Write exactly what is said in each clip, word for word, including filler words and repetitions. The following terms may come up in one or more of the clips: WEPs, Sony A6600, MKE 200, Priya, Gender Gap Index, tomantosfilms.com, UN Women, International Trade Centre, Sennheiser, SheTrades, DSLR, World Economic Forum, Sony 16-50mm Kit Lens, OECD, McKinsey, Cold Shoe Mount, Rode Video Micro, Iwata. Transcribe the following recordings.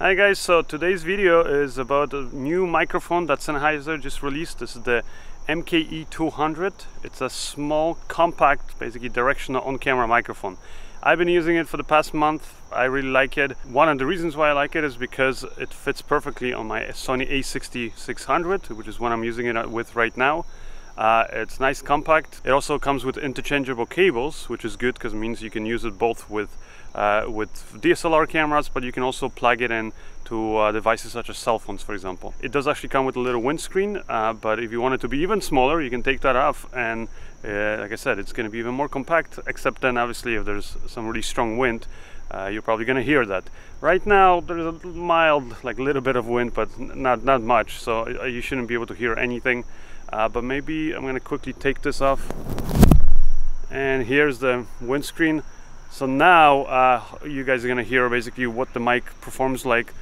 Hi guys, so today's video is about a new microphone that Sennheiser just released. This is the M K E two hundred. It's a small, compact, basically directional on-camera microphone. I've been using it for the past month. I really like it. One of the reasons why I like it is because it fits perfectly on my Sony A sixty-six hundred, which is what I'm using it with right now. Uh, it's nice, compact. It also comes with interchangeable cables, which is good because it means you can use it both with uh, with D S L R cameras, but you can also plug it in to uh, devices such as cell phones, for example. It does actually come with a little windscreen, uh, but if you want it to be even smaller, you can take that off, and uh, like I said, it's going to be even more compact, except then obviously if there's some really strong wind, uh, you're probably going to hear that. Right now there's a mild, like little bit of wind, but not, not much, so you shouldn't be able to hear anything. Uh, but maybe I'm gonna quickly take this off, and here's the windscreen. So now uh, you guys are gonna hear basically what the mic performs like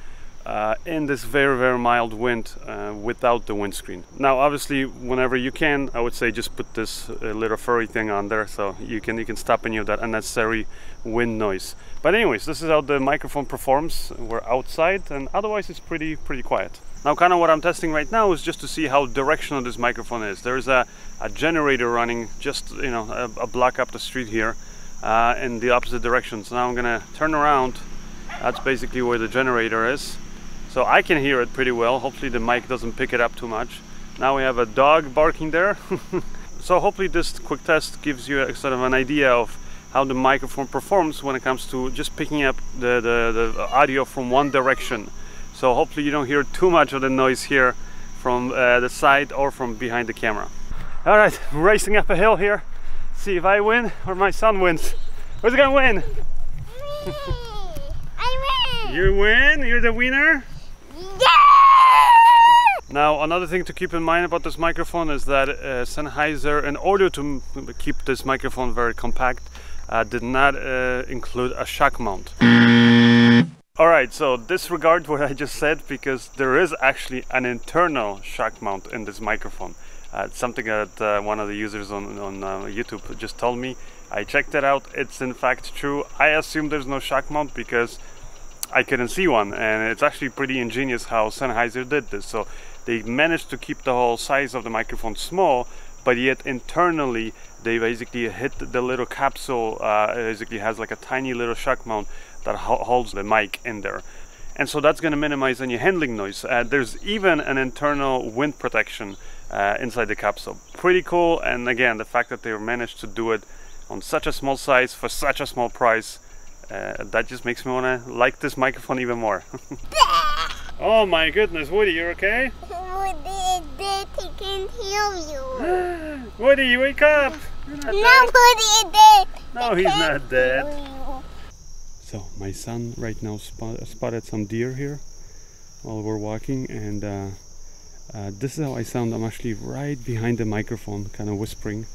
uh, in this very very mild wind uh, without the windscreen. Now obviously whenever you can, I would say just put this uh, little furry thing on there so you can you can stop any of that unnecessary wind noise. But anyways, this is how the microphone performs. We're outside, and otherwise it's pretty pretty quiet. Now kind of what I'm testing right now is just to see how directional this microphone is. There is a, a generator running just, you know, a, a block up the street here uh, in the opposite direction. So now I'm gonna turn around. That's basically where the generator is. So I can hear it pretty well. Hopefully the mic doesn't pick it up too much. Now we have a dog barking there. So hopefully this quick test gives you a, sort of an idea of how the microphone performs when it comes to just picking up the, the, the audio from one direction. So hopefully you don't hear too much of the noise here from uh, the side or from behind the camera. All right, racing up a hill here. See if I win or my son wins. Who's gonna win? Me. I win. You win? You're the winner? Yeah! Now another thing to keep in mind about this microphone is that uh, Sennheiser, in order to keep this microphone very compact, uh, did not uh, include a shock mount. Alright, so disregard what I just said, because there is actually an internal shock mount in this microphone. Uh, it's something that uh, one of the users on, on uh, YouTube just told me. I checked it out, it's in fact true. I assume there's no shock mount because I couldn't see one, and it's actually pretty ingenious how Sennheiser did this. So they managed to keep the whole size of the microphone small, but yet internally they basically hit the little capsule, uh, basically has like a tiny little shock mount that holds the mic in there. And so that's going to minimize any handling noise. Uh, there's even an internal wind protection uh, inside the capsule. Pretty cool, and again, the fact that they managed to do it on such a small size for such a small price, uh, that just makes me want to like this microphone even more. Oh my goodness, Woody, you're okay? Woody is dead, he can't heal you. Woody, wake up! You're not no, Woody is dead! No, he's not dead. So my son right now spot, spotted some deer here while we're walking, and uh, uh, this is how I sound. I'm actually right behind the microphone, kind of whispering,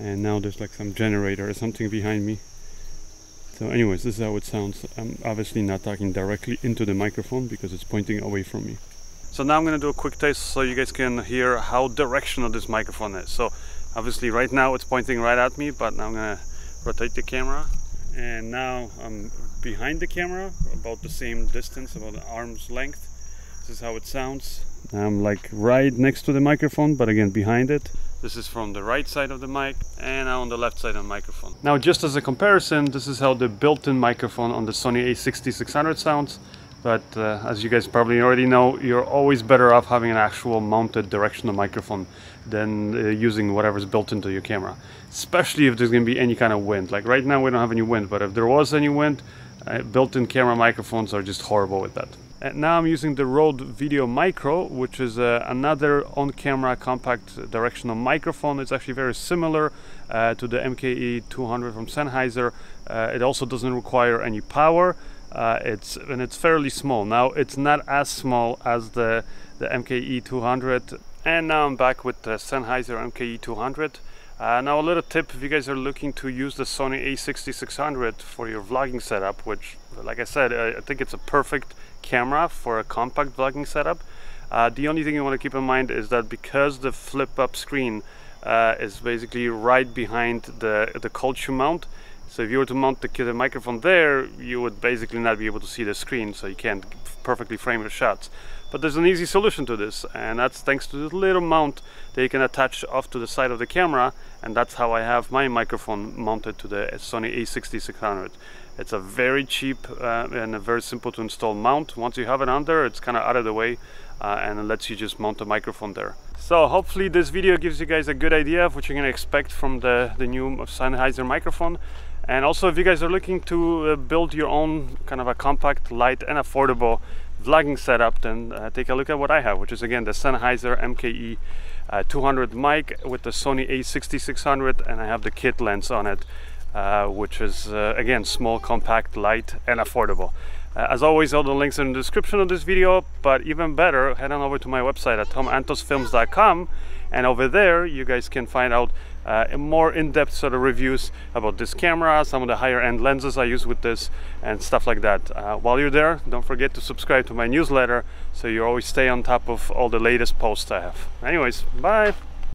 and now there's like some generator or something behind me. So anyways, this is how it sounds. I'm obviously not talking directly into the microphone because it's pointing away from me. So now I'm going to do a quick test so you guys can hear how directional this microphone is. So obviously right now it's pointing right at me, but now I'm going to rotate the camera. And now I'm behind the camera, about the same distance, about an arm's length. This is how it sounds. I'm like right next to the microphone, but again behind it. This is from the right side of the mic, and now on the left side of the microphone. Now just as a comparison, this is how the built-in microphone on the Sony A sixty-six hundred sounds. But uh, as you guys probably already know, you're always better off having an actual mounted directional microphone than uh, using whatever's built into your camera. Especially if there's going to be any kind of wind. Like right now we don't have any wind, but if there was any wind, uh, built-in camera microphones are just horrible with that. And now I'm using the Rode Video Micro, which is uh, another on-camera compact directional microphone. It's actually very similar uh, to the M K E two hundred from Sennheiser. Uh, it also doesn't require any power. Uh, it's and it's fairly small. Now it's not as small as the the M K E two hundred. And now I'm back with the Sennheiser M K E two hundred. Uh, now a little tip: if you guys are looking to use the Sony A sixty-six hundred for your vlogging setup, which, like I said, I, I think it's a perfect camera for a compact vlogging setup. Uh, the only thing you want to keep in mind is that because the flip-up screen uh, is basically right behind the the cold shoe mount. So if you were to mount the, the microphone there, you would basically not be able to see the screen, so you can't perfectly frame your shots. But there's an easy solution to this, and that's thanks to this little mount that you can attach off to the side of the camera, and that's how I have my microphone mounted to the Sony A sixty-six hundred. It's a very cheap uh, and a very simple to install mount. Once you have it on there, it's kind of out of the way, uh, and it lets you just mount the microphone there. So hopefully this video gives you guys a good idea of what you're going to expect from the, the new Sennheiser microphone. And also, if you guys are looking to uh, build your own kind of a compact, light and affordable vlogging setup, then uh, take a look at what I have, which is again the Sennheiser M K E uh, two hundred mic with the Sony A sixty-six hundred, and I have the kit lens on it, uh, which is uh, again small, compact, light and affordable. Uh, as always, all the links are in the description of this video, but even better, head on over to my website at tom antos films dot com, and over there you guys can find out uh, more in-depth sort of reviews about this camera, some of the higher-end lenses I use with this, and stuff like that. Uh, while you're there, don't forget to subscribe to my newsletter so you always stay on top of all the latest posts I have. Anyways, bye!